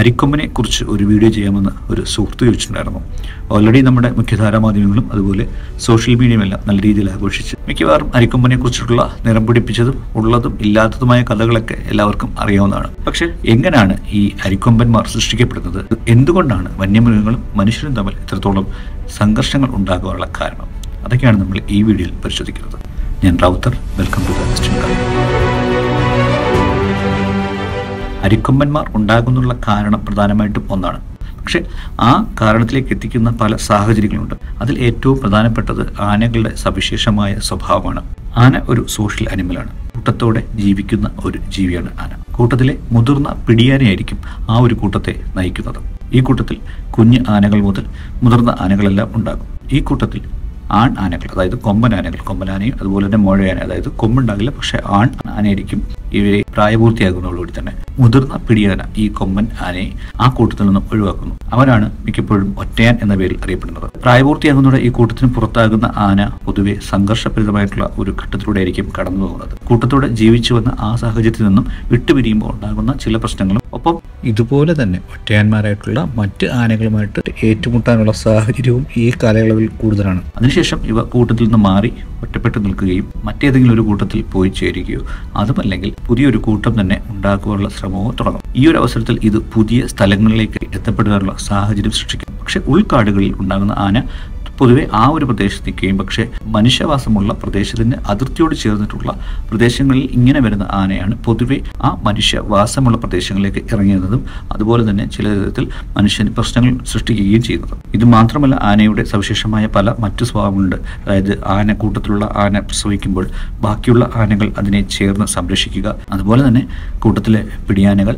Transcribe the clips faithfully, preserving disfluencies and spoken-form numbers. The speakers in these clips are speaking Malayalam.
അരിക്കൊമ്പനെ കുറിച്ച് ഒരു വീഡിയോ ചെയ്യാമെന്ന് ഒരു സുഹൃത്ത് ചോദിച്ചിട്ടുണ്ടായിരുന്നു. ഓൾറെഡി നമ്മുടെ മുഖ്യധാരാ മാധ്യമങ്ങളും അതുപോലെ സോഷ്യൽ മീഡിയയുമെല്ലാം നല്ല രീതിയിൽ ആഘോഷിച്ച് മിക്കവാറും അരിക്കൊമ്പനെ കുറിച്ചിട്ടുള്ള നിറം പിടിപ്പിച്ചതും ഉള്ളതും ഇല്ലാത്തതുമായ കഥകളൊക്കെ എല്ലാവർക്കും അറിയാവുന്നതാണ്. പക്ഷെ എങ്ങനെയാണ് ഈ അരിക്കൊമ്പന്മാർ സൃഷ്ടിക്കപ്പെടുന്നത്? എന്തുകൊണ്ടാണ് വന്യമൃഗങ്ങളും മനുഷ്യരും തമ്മിൽ ഇത്രത്തോളം സംഘർഷങ്ങൾ ഉണ്ടാകാനുള്ള കാരണം? അതൊക്കെയാണ് നമ്മൾ ഈ വീഡിയോയിൽ പരിശോധിക്കുന്നത്. ഞാൻ Rowther, welcome to the western culture. അരിക്കൊമ്പന്മാർ ഉണ്ടാകുന്നുള്ള കാരണം പ്രധാനമായിട്ടും ഒന്നാണ്, പക്ഷെ ആ കാരണത്തിലേക്ക് എത്തിക്കുന്ന പല സാഹചര്യങ്ങളുണ്ട്. അതിൽ ഏറ്റവും പ്രധാനപ്പെട്ടത് ആനകളുടെ സവിശേഷമായ സ്വഭാവമാണ്. ആന ഒരു സോഷ്യൽ അനിമലാണ്. കൂട്ടത്തോടെ ജീവിക്കുന്ന ഒരു ജീവിയാണ് ആന. കൂട്ടത്തിലെ മുതിർന്ന പിടിയാനയായിരിക്കും ആ ഒരു കൂട്ടത്തെ നയിക്കുന്നത്. ഈ കൂട്ടത്തിൽ കുഞ്ഞ് ആനകൾ മുതൽ മുതിർന്ന ആനകളെല്ലാം ഉണ്ടാകും. ഈ കൂട്ടത്തിൽ ആൺ ആനകൾ, അതായത് കൊമ്പൻ ആനകൾ, കൊമ്പനാനയും അതുപോലെ തന്നെ മുഴയാന, അതായത് കൊമ്പുണ്ടാകില്ല പക്ഷെ ആൺ ആനയായിരിക്കും ഇവരെ പ്രായപൂർത്തിയാകുന്നതോടുകൂടി തന്നെ മുതിർന്ന പിടിയാന ഈ കൊമ്പൻ ആനയെ ആ കൂട്ടത്തിൽ നിന്നും ഒഴിവാക്കുന്നു. അവരാണ് മിക്കപ്പോഴും ഒറ്റയാൻ എന്ന പേരിൽ അറിയപ്പെടുന്നത്. പ്രായപൂർത്തിയാകുന്നതോടെ ഈ കൂട്ടത്തിന് പുറത്താകുന്ന ആന പൊതുവെ സംഘർഷപ്രദമായിട്ടുള്ള ഒരു ഘട്ടത്തിലൂടെ ആയിരിക്കും കടന്നു പോകുന്നത്. കൂട്ടത്തോടെ ജീവിച്ചു വന്ന ആ സാഹചര്യത്തിൽ നിന്നും വിട്ടുപിരിയുമ്പോൾ ഉണ്ടാകുന്ന ചില പ്രശ്നങ്ങളും ഒപ്പം ഇതുപോലെ തന്നെ ഒറ്റയാന്മാരായിട്ടുള്ള മറ്റ് ആനകളുമായിട്ട് ഏറ്റുമുട്ടാനുള്ള സാഹചര്യവും ഈ കാലയളവിൽ കൂടുതലാണ്. അതിനുശേഷം ഇവ കൂട്ടത്തിൽ നിന്ന് മാറി ഒറ്റപ്പെട്ടു നിൽക്കുകയും മറ്റേതെങ്കിലും ഒരു കൂട്ടത്തിൽ പോയി ചേരുകയോ അതുമല്ലെങ്കിൽ പുതിയൊരു കൂട്ടം തന്നെ ഉണ്ടാക്കുവാനുള്ള ശ്രമമോ തുടങ്ങും. ഈ ഒരു അവസരത്തിൽ ഇത് പുതിയ സ്ഥലങ്ങളിലേക്ക് എത്തപ്പെടാനുള്ള സാഹചര്യം സൃഷ്ടിക്കും. പക്ഷെ ഉൾക്കാടുകളിൽ ഉണ്ടാകുന്ന ആന പൊതുവെ ആ ഒരു പ്രദേശത്ത് നിൽക്കുകയും പക്ഷേ മനുഷ്യവാസമുള്ള പ്രദേശത്തിൻ്റെ അതിർത്തിയോട് ചേർന്നിട്ടുള്ള പ്രദേശങ്ങളിൽ ഇങ്ങനെ വരുന്ന ആനയാണ് പൊതുവെ ആ മനുഷ്യവാസമുള്ള പ്രദേശങ്ങളിലേക്ക് ഇറങ്ങുന്നതും അതുപോലെ തന്നെ ചില വിധത്തിൽ മനുഷ്യന് പ്രശ്നങ്ങൾ സൃഷ്ടിക്കുകയും ചെയ്യുന്നത്. ഇത് മാത്രമല്ല, ആനയുടെ സവിശേഷമായ പല മറ്റു സ്വഭാവങ്ങളുണ്ട്. അതായത് ആന കൂട്ടത്തിലുള്ള ആന പ്രസവിക്കുമ്പോൾ ബാക്കിയുള്ള ആനകൾ അതിനെ ചേർന്ന് സംരക്ഷിക്കുക, അതുപോലെ തന്നെ കൂട്ടത്തിലെ പിടിയാനകൾ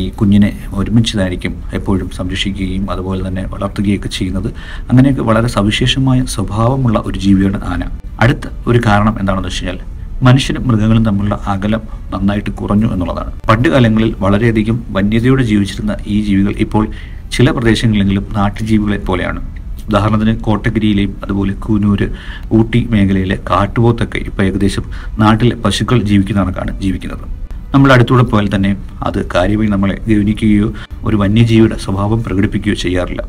ഈ കുഞ്ഞിനെ ഒരുമിച്ചതായിരിക്കും എപ്പോഴും സംരക്ഷിക്കുകയും അതുപോലെ തന്നെ വളർത്തുകയൊക്കെ ചെയ്യുന്നത്. അങ്ങനെയൊക്കെ വളരെ വിശേഷമായ സ്വഭാവമുള്ള ഒരു ജീവിയാണ് ആന. അടുത്ത ഒരു കാരണം എന്താണെന്ന് വെച്ച് കഴിഞ്ഞാൽ മനുഷ്യനും മൃഗങ്ങളും തമ്മിലുള്ള അകലം നന്നായിട്ട് കുറഞ്ഞു എന്നുള്ളതാണ്. പണ്ട് കാലങ്ങളിൽ വളരെയധികം വന്യതയോടെ ജീവിച്ചിരുന്ന ഈ ജീവികൾ ഇപ്പോൾ ചില പ്രദേശങ്ങളിലെങ്കിലും നാട്ടുജീവികളെ പോലെയാണ്. ഉദാഹരണത്തിന് കോട്ടഗിരിയിലെയും അതുപോലെ കൂനൂര്, ഊട്ടി മേഖലയിലെ കാട്ടുപോത്തൊക്കെ ഇപ്പോൾ ഏകദേശം നാട്ടിലെ പശുക്കൾ ജീവിക്കുന്ന കണക്കാണ് ജീവിക്കുന്നത്. നമ്മൾ അടുത്തൂടെ പോയാൽ തന്നെ അത് കാര്യമായി നമ്മളെ ഗൗനിക്കുകയോ ഒരു വന്യജീവിയുടെ സ്വഭാവം പ്രകടിപ്പിക്കുകയോ ചെയ്യാറില്ല.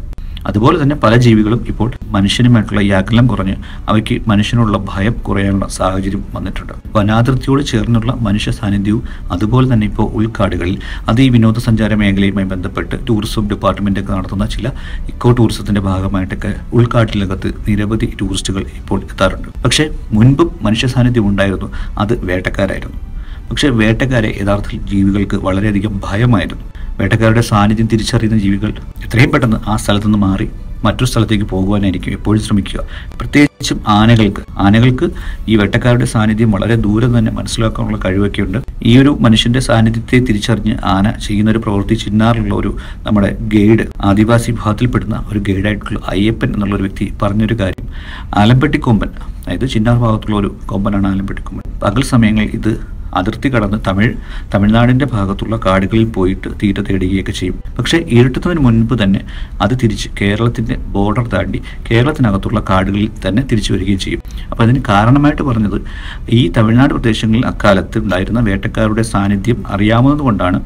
അതുപോലെ തന്നെ പല ജീവികളും ഇപ്പോൾ മനുഷ്യനുമായിട്ടുള്ള ഈ അകലം കുറഞ്ഞ് അവയ്ക്ക് മനുഷ്യനുള്ള ഭയം കുറയാനുള്ള സാഹചര്യം വന്നിട്ടുണ്ട്. വനാതിർത്തിയോട് ചേർന്നുള്ള മനുഷ്യ സാന്നിധ്യവും അതുപോലെ തന്നെ ഇപ്പോൾ ഉൾക്കാടുകളിൽ അത് ഈ വിനോദസഞ്ചാര മേഖലയുമായി ബന്ധപ്പെട്ട് ടൂറിസം ഡിപ്പാർട്ട്മെൻറ്റൊക്കെ നടത്തുന്ന ചില ഇക്കോ ടൂറിസത്തിൻ്റെ ഭാഗമായിട്ടൊക്കെ ഉൾക്കാട്ടിലകത്ത് നിരവധി ടൂറിസ്റ്റുകൾ ഇപ്പോൾ എത്താറുണ്ട്. പക്ഷേ മുൻപും മനുഷ്യ സാന്നിധ്യം ഉണ്ടായിരുന്നു, അത് വേട്ടക്കാരായിരുന്നു. പക്ഷേ വേട്ടക്കാരെ യഥാർത്ഥത്തിൽ ജീവികൾക്ക് വളരെയധികം ഭയമായിരുന്നു. വേട്ടക്കാരുടെ സാന്നിധ്യം തിരിച്ചറിയുന്ന ജീവികൾ എത്രയും പെട്ടെന്ന് ആ സ്ഥലത്തു നിന്ന് മാറി മറ്റൊരു സ്ഥലത്തേക്ക് പോകുവാനായിരിക്കും എപ്പോഴും ശ്രമിക്കുക. പ്രത്യേകിച്ചും ആനകൾക്ക് ആനകൾക്ക് ഈ വേട്ടക്കാരുടെ സാന്നിധ്യം വളരെ ദൂരം തന്നെ മനസ്സിലാക്കാനുള്ള കഴിവൊക്കെ ഉണ്ട്. ഈ ഒരു മനുഷ്യന്റെ സാന്നിധ്യത്തെ തിരിച്ചറിഞ്ഞ് ആന ചെയ്യുന്ന ഒരു പ്രവൃത്തി ചിന്നാറിലുള്ള ഒരു നമ്മുടെ ഗൈഡ്, ആദിവാസി വിഭാഗത്തിൽപ്പെടുന്ന ഒരു ഗൈഡായിട്ടുള്ള അയ്യപ്പൻ എന്നുള്ളൊരു വ്യക്തി പറഞ്ഞൊരു കാര്യം, ആലമ്പട്ടിക്കൊമ്പൻ, അതായത് ചിന്നാർ ഭാഗത്തുള്ള ഒരു കൊമ്പനാണ് ആലമ്പട്ടിക്കൊമ്പൻ. പകൽ സമയങ്ങളിൽ ഇത് അതിർത്തി കടന്ന് തമിഴ് തമിഴ്നാടിൻ്റെ ഭാഗത്തുള്ള കാടുകളിൽ പോയിട്ട് തീറ്റ തേടുകയൊക്കെ ചെയ്യും. പക്ഷേ ഇരുട്ടുന്നതിന് മുൻപ് തന്നെ അത് തിരിച്ച് കേരളത്തിൻ്റെ ബോർഡർ താണ്ടി കേരളത്തിനകത്തുള്ള കാടുകളിൽ തന്നെ തിരിച്ചു വരികയും ചെയ്യും. അപ്പോൾ അതിന് കാരണമായിട്ട് പറഞ്ഞത് ഈ തമിഴ്നാട് പ്രദേശങ്ങളിൽ അക്കാലത്ത് ഉണ്ടായിരുന്ന വേട്ടക്കാരുടെ സാന്നിധ്യം അറിയാവുന്നത് കൊണ്ടാണ്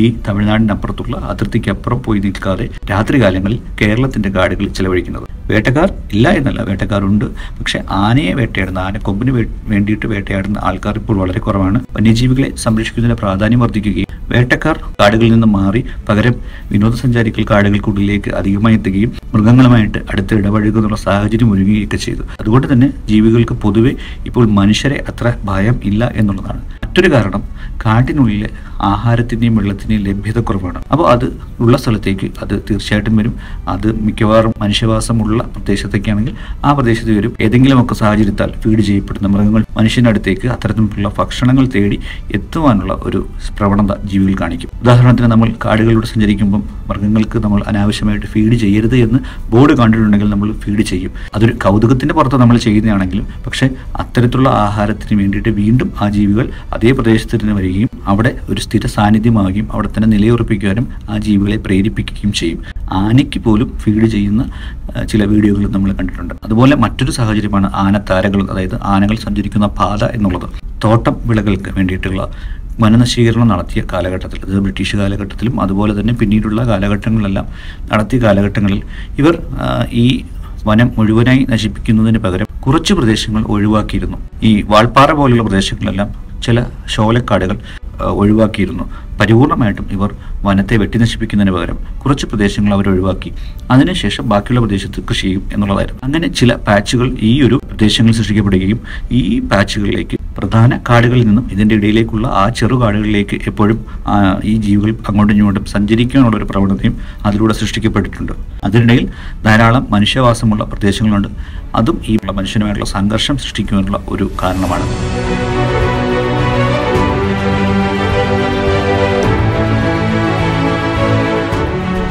ഈ തമിഴ്നാടിനപ്പുറത്തുള്ള അതിർത്തിക്കപ്പുറം പോയി നിൽക്കാതെ രാത്രികാലങ്ങളിൽ കേരളത്തിൻ്റെ കാടുകളിൽ ചിലവഴിക്കുന്നത്. വേട്ടക്കാർ ഇല്ല എന്നല്ല, വേട്ടക്കാരുണ്ട്. പക്ഷെ ആനയെ വേട്ടയാടുന്ന ആനക്കൊമ്പിന് വേണ്ടിയിട്ട് വേട്ടയാടുന്ന ആൾക്കാർ ഇപ്പോൾ വളരെ കുറവാണ്. വന്യജീവികളെ സംരക്ഷിക്കുന്നതിന് പ്രാധാന്യം വർദ്ധിക്കുകയും വേട്ടക്കാർ കാടുകളിൽ നിന്ന് മാറി പകരം വിനോദസഞ്ചാരികൾ കാടുകൾക്കുള്ളിലേക്ക് അധികമായി എത്തുകയും മൃഗങ്ങളുമായിട്ട് അടുത്ത് ഇടപഴകുന്നുള്ള സാഹചര്യം ഒരുങ്ങുകയൊക്കെ ചെയ്തു. അതുകൊണ്ട് തന്നെ ജീവികൾക്ക് പൊതുവെ ഇപ്പോൾ മനുഷ്യരെ അത്ര ഭയം ഇല്ല എന്നുള്ളതാണ്. മറ്റൊരു കാരണം കാട്ടിനുള്ളിലെ ആഹാരത്തിൻ്റെയും വെള്ളത്തിൻ്റെയും ലഭ്യതക്കുറവാണ്. അപ്പോൾ അത് ഉള്ള സ്ഥലത്തേക്ക് അത് തീർച്ചയായിട്ടും വരും. അത് മിക്കവാറും മനുഷ്യവാസമുള്ള പ്രദേശത്തേക്കാണെങ്കിൽ ആ പ്രദേശത്ത് വരും. ഏതെങ്കിലുമൊക്കെ സാഹചര്യത്താൽ ഫീഡ് ചെയ്യപ്പെടുന്ന മൃഗങ്ങൾ മനുഷ്യനടുത്തേക്ക് അത്തരത്തിലുള്ള ഭക്ഷണങ്ങൾ തേടി എത്തുവാനുള്ള ഒരു പ്രവണത ജീവികൾ കാണിക്കും. ഉദാഹരണത്തിന് നമ്മൾ കാടുകളിലൂടെ സഞ്ചരിക്കുമ്പം മൃഗങ്ങൾക്ക് നമ്മൾ അനാവശ്യമായിട്ട് ഫീഡ് ചെയ്യരുത് എന്ന് ബോർഡ് കണ്ടിട്ടുണ്ടെങ്കിൽ നമ്മൾ ഫീഡ് ചെയ്യും. അതൊരു കൗതുകത്തിൻ്റെ പുറത്ത് നമ്മൾ ചെയ്യുന്നതാണെങ്കിലും പക്ഷേ അത്തരത്തിലുള്ള ആഹാരത്തിന് വേണ്ടിയിട്ട് വീണ്ടും ആ ജീവികൾ അതേ പ്രദേശത്ത് തന്നെ വരികയും അവിടെ ഒരു സ്ഥിര സാന്നിധ്യമാവുകയും അവിടെ തന്നെ നിലയുറപ്പിക്കുവാനും ആ ജീവികളെ പ്രേരിപ്പിക്കുകയും ചെയ്യും. ആനയ്ക്ക് പോലും ഫീഡ് ചെയ്യുന്ന ചില വീഡിയോകൾ നമ്മൾ കണ്ടിട്ടുണ്ട്. അതുപോലെ മറ്റൊരു സാഹചര്യമാണ് ആനത്താരകൾ, അതായത് ആനകൾ സഞ്ചരിക്കുന്ന പാത എന്നുള്ളത്. തോട്ടം വിളകൾക്ക് വേണ്ടിയിട്ടുള്ള വനനശീകരണം നടത്തിയ കാലഘട്ടത്തിൽ, അത് ബ്രിട്ടീഷ് കാലഘട്ടത്തിലും അതുപോലെ തന്നെ പിന്നീടുള്ള കാലഘട്ടങ്ങളെല്ലാം നടത്തിയ കാലഘട്ടങ്ങളിൽ ഇവർ ഈ വനം മുഴുവനായി നശിപ്പിക്കുന്നതിന് പകരം കുറച്ച് പ്രദേശങ്ങൾ ഒഴിവാക്കിയിരുന്നു. ഈ വാൾപ്പാറ പോലുള്ള പ്രദേശങ്ങളെല്ലാം ചില ശോലക്കാടുകൾ ഒഴിവാക്കിയിരുന്നു. പരിപൂർണമായിട്ടും ഇവർ വനത്തെ വെട്ടി നശിപ്പിക്കുന്നതിന് പകരം കുറച്ച് പ്രദേശങ്ങൾ അവർ ഒഴിവാക്കി, അതിനുശേഷം ബാക്കിയുള്ള പ്രദേശത്ത് കൃഷി ചെയ്യും എന്നുള്ളതായിരുന്നു. അങ്ങനെ ചില പാച്ചുകൾ ഈ ഒരു പ്രദേശങ്ങളിൽ സൃഷ്ടിക്കപ്പെടുകയും ഈ പാച്ചുകളിലേക്ക്, പ്രധാന കാടുകളിൽ നിന്നും ഇതിൻ്റെ ഇടയിലേക്കുള്ള ആ ചെറുകാടുകളിലേക്ക് എപ്പോഴും ഈ ജീവികൾ അങ്ങോട്ടും ഇങ്ങോട്ടും സഞ്ചരിക്കാനുള്ള ഒരു പ്രവണതയും അതിലൂടെ സൃഷ്ടിക്കപ്പെട്ടിട്ടുണ്ട്. അതിനിടയിൽ ധാരാളം മനുഷ്യവാസമുള്ള പ്രദേശങ്ങളുണ്ട്. അതും ഈ മനുഷ്യനുമായിട്ടുള്ള സംഘർഷം സൃഷ്ടിക്കുവാനുള്ള ഒരു കാരണമാണ്.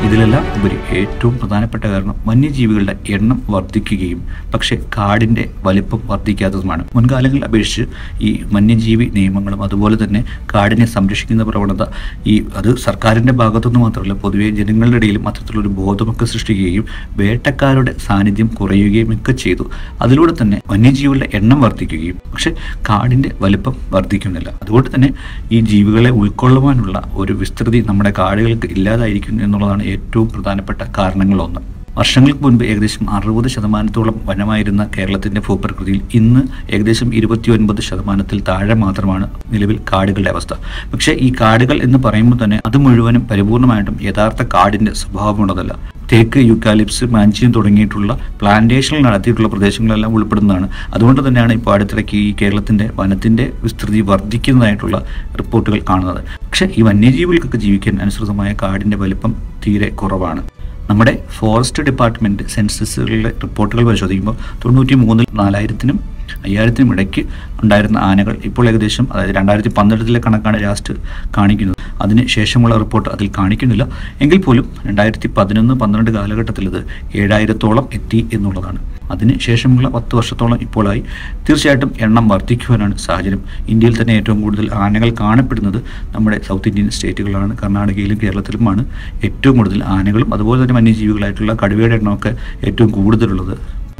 ഇതിലെല്ലാം ഉപരി ഏറ്റവും പ്രധാനപ്പെട്ട കാരണം വന്യജീവികളുടെ എണ്ണം വർദ്ധിക്കുകയും പക്ഷേ കാടിൻ്റെ വലിപ്പം വർദ്ധിക്കാത്തതുമാണ്. മുൻകാലങ്ങളിൽ അപേക്ഷിച്ച് ഈ വന്യജീവി നിയമങ്ങളും അതുപോലെ തന്നെ കാടിനെ സംരക്ഷിക്കുന്ന പ്രവണത ഈ അത് സർക്കാരിൻ്റെ ഭാഗത്തുനിന്ന് മാത്രമല്ല പൊതുവെ ജനങ്ങളുടെ ഇടയിലും അത്തരത്തിലൊരു ബോധമൊക്കെ സൃഷ്ടിക്കുകയും വേട്ടക്കാരുടെ സാന്നിധ്യം കുറയുകയും ഒക്കെ ചെയ്തു. അതിലൂടെ തന്നെ വന്യജീവികളുടെ എണ്ണം വർദ്ധിക്കുകയും പക്ഷേ കാടിൻ്റെ വലിപ്പം വർദ്ധിക്കുന്നില്ല. അതുകൊണ്ട് തന്നെ ഈ ജീവികളെ ഉൾക്കൊള്ളുവാനുള്ള ഒരു വിസ്തൃതി നമ്മുടെ കാടുകൾക്ക് ഇല്ലാതായിരിക്കുന്നു എന്നുള്ളതാണ് ഏറ്റവും പ്രധാനപ്പെട്ട കാരണങ്ങളൊന്ന്. വർഷങ്ങൾക്ക് മുൻപ് ഏകദേശം അറുപത് ശതമാനത്തോളം വനമായിരുന്ന കേരളത്തിൻ്റെ ഭൂപ്രകൃതിയിൽ ഇന്ന് ഏകദേശം ഇരുപത്തി ഒൻപത് ശതമാനത്തിൽ താഴെ മാത്രമാണ് നിലവിൽ കാടുകളുടെ അവസ്ഥ. പക്ഷേ ഈ കാടുകൾ എന്ന് പറയുമ്പോൾ തന്നെ അത് മുഴുവനും പരിപൂർണമായിട്ടും യഥാർത്ഥ കാടിൻ്റെ സ്വഭാവമുള്ളതല്ല. തേക്ക്, യൂക്കാലിപ്സ്, മാഞ്ചിയം തുടങ്ങിയിട്ടുള്ള പ്ലാന്റേഷനിൽ നടത്തിയിട്ടുള്ള പ്രദേശങ്ങളെല്ലാം ഉൾപ്പെടുന്നതാണ്. അതുകൊണ്ട് തന്നെയാണ് ഇപ്പോൾ അടുത്തിടയ്ക്ക് ഈ കേരളത്തിൻ്റെ വനത്തിൻ്റെ വിസ്തൃതി വർദ്ധിക്കുന്നതായിട്ടുള്ള റിപ്പോർട്ടുകൾ കാണുന്നത്. പക്ഷേ ഈ വന്യജീവികൾക്കൊക്കെ ജീവിക്കാൻ അനുസൃതമായ കാടിൻ്റെ വലിപ്പം തീരെ കുറവാണ്. നമ്മുടെ ഫോറസ്റ്റ് ഡിപ്പാർട്ട്മെൻറ്റ് സെൻസസുകളിലെ റിപ്പോർട്ടുകൾ പരിശോധിക്കുമ്പോൾ തൊണ്ണൂറ്റി മൂന്നിൽ നാലായിരത്തിനും അയ്യായിരത്തിനും ഇടയ്ക്ക് ഉണ്ടായിരുന്ന ആനകൾ ഇപ്പോൾ ഏകദേശം, അതായത് രണ്ടായിരത്തി പന്ത്രണ്ടിലെ കണക്കാണ് ലാസ്റ്റ് കാണിക്കുന്നത്. അതിന് ശേഷമുള്ള റിപ്പോർട്ട് അതിൽ കാണിക്കുന്നില്ല എങ്കിൽ പോലും രണ്ടായിരത്തി പതിനൊന്ന് പന്ത്രണ്ട് കാലഘട്ടത്തിൽ ഇത് ഏഴായിരത്തോളം എത്തി എന്നുള്ളതാണ്. അതിന് ശേഷമുള്ള പത്ത് വർഷത്തോളം ഇപ്പോഴായി തീർച്ചയായിട്ടും എണ്ണം വർദ്ധിക്കുവാനാണ് സാഹചര്യം. ഇന്ത്യയിൽ തന്നെ ഏറ്റവും കൂടുതൽ ആനകൾ കാണപ്പെടുന്നത് നമ്മുടെ സൗത്ത് ഇന്ത്യൻ സ്റ്റേറ്റുകളാണ്. കർണാടകയിലും കേരളത്തിലുമാണ് ഏറ്റവും കൂടുതൽ ആനകളും അതുപോലെ തന്നെ വന്യജീവികളായിട്ടുള്ള കടുവയുടെ എണ്ണമൊക്കെ ഏറ്റവും കൂടുതലുള്ളത്.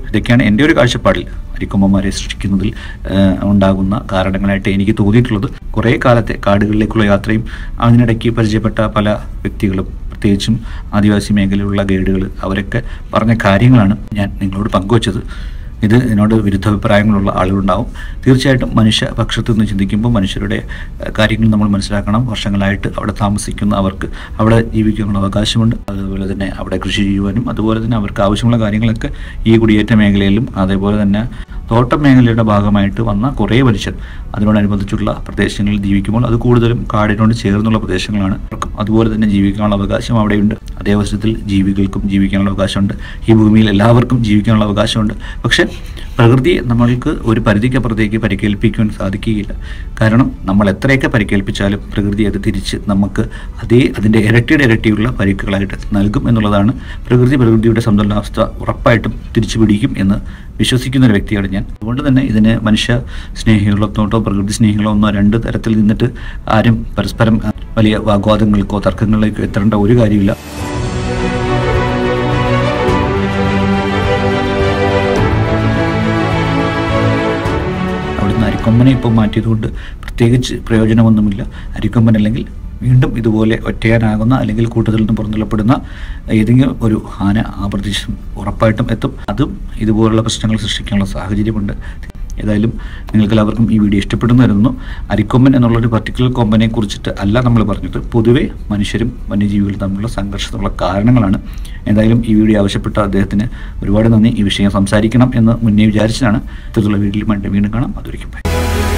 ഇതൊക്കെയാണ് എൻ്റെ ഒരു കാഴ്ചപ്പാടിൽ അരിക്കൊമ്പന്മാരെ സൃഷ്ടിക്കുന്നതിൽ ഉണ്ടാകുന്ന കാരണങ്ങളായിട്ട് എനിക്ക് തോന്നിയിട്ടുള്ളത്. കുറേ കാലത്തെ കാടുകളിലേക്കുള്ള യാത്രയും അതിനിടയ്ക്ക് പരിചയപ്പെട്ട പല വ്യക്തികളും, പ്രത്യേകിച്ചും ആദിവാസി മേഖലയിലുള്ള ഗൈഡുകൾ, അവരൊക്കെ പറഞ്ഞ കാര്യങ്ങളാണ് ഞാൻ നിങ്ങളോട് പങ്കുവച്ചത്. ഇത് എന്നോട് വിരുദ്ധാഭിപ്രായങ്ങളുള്ള ആളുകളുണ്ടാവും. തീർച്ചയായിട്ടും മനുഷ്യ പക്ഷത്തു നിന്ന് ചിന്തിക്കുമ്പോൾ മനുഷ്യരുടെ കാര്യങ്ങൾ നമ്മൾ മനസ്സിലാക്കണം. വർഷങ്ങളായിട്ട് അവിടെ താമസിക്കുന്ന അവർക്ക് അവിടെ ജീവിക്കാനുള്ള അവകാശമുണ്ട്. അതുപോലെ തന്നെ അവിടെ കൃഷി ചെയ്യുവാനും അതുപോലെ തന്നെ അവർക്ക് ആവശ്യമുള്ള കാര്യങ്ങളൊക്കെ ഈ കുടിയേറ്റ മേഖലയിലും അതേപോലെ തന്നെ തോട്ടം മേഖലയുടെ ഭാഗമായിട്ട് വന്ന കുറേ മനുഷ്യർ അതിനോടനുബന്ധിച്ചുള്ള പ്രദേശങ്ങളിൽ ജീവിക്കുമ്പോൾ അത് കൂടുതലും കാടിനോട് ചേർന്നുള്ള പ്രദേശങ്ങളാണ്. അതുപോലെ തന്നെ ജീവിക്കാനുള്ള അവകാശം അവിടെയുണ്ട്. അതേ അവസരത്തിൽ ജീവികൾക്കും ജീവിക്കാനുള്ള അവകാശമുണ്ട്. ഈ ഭൂമിയിൽ എല്ലാവർക്കും ജീവിക്കാനുള്ള അവകാശമുണ്ട്. പക്ഷേ പ്രകൃതിയെ നമ്മൾക്ക് ഒരു പരിധിക്കപ്പുറത്തേക്ക് പരിക്കേൽപ്പിക്കുവാൻ സാധിക്കുകയില്ല. കാരണം നമ്മൾ എത്രയൊക്കെ പരിക്കേൽപ്പിച്ചാലും പ്രകൃതി അത് തിരിച്ച് നമുക്ക് അതേ അതിൻ്റെ ഇരട്ടിയുടെ ഇരട്ടിയുള്ള പരിക്കുകളായിട്ട് നൽകും എന്നുള്ളതാണ്. പ്രകൃതി പ്രകൃതിയുടെ സന്തുലനാവസ്ഥ ഉറപ്പായിട്ടും തിരിച്ചു പിടിക്കും എന്ന് വിശ്വസിക്കുന്ന ഒരു വ്യക്തിയാണ് ഞാൻ. അതുകൊണ്ട് തന്നെ ഇതിന് മനുഷ്യ സ്നേഹികളോ തോട്ടോ പ്രകൃതി സ്നേഹികളോ ഒന്നോ രണ്ട് തരത്തിൽ നിന്നിട്ട് ആരും പരസ്പരം വലിയ വാഗ്വാദങ്ങൾക്കോ തർക്കങ്ങളിലേക്കോ എത്തേണ്ട ഒരു കാര്യമില്ല. അരിക്കൊമ്പനെ ഇപ്പോൾ മാറ്റിയതുകൊണ്ട് പ്രത്യേകിച്ച് പ്രയോജനമൊന്നുമില്ല. അരിക്കൊമ്പൻ അല്ലെങ്കിൽ വീണ്ടും ഇതുപോലെ ഒറ്റയാനാകുന്ന അല്ലെങ്കിൽ കൂട്ടത്തിൽ നിന്ന് പുറന്തള്ളപ്പെടുന്ന ഏതെങ്കിലും ഒരു ആന ആ പ്രദേശം ഉറപ്പായിട്ടും എത്തും. അതും ഇതുപോലുള്ള പ്രശ്നങ്ങൾ സൃഷ്ടിക്കാനുള്ള സാഹചര്യമുണ്ട്. ഏതായാലും നിങ്ങൾക്കെല്ലാവർക്കും ഈ വീഡിയോ ഇഷ്ടപ്പെടുന്നു കരുതുന്നു. അരിക്കൊമ്പൻ എന്നുള്ളൊരു പർട്ടിക്കുലർ കൊമ്പനെ കുറിച്ചിട്ട് അല്ല നമ്മൾ പറഞ്ഞത്, പൊതുവേ മനുഷ്യരും വന്യജീവികളും തമ്മിലുള്ള സംഘർഷത്തിനുള്ള കാരണങ്ങളാണ്. എന്തായാലും ഈ വീഡിയോ ആവശ്യപ്പെട്ട അദ്ദേഹത്തിന് ഒരുപാട് നന്ദി. ഈ വിഷയം സംസാരിക്കണം എന്ന് മുന്നേ വിചാരിച്ചതാണ്. ഇത്തരത്തിലുള്ള വീഡിയോയിൽ വീണ്ടും കാണാം. അതൊരിക്കും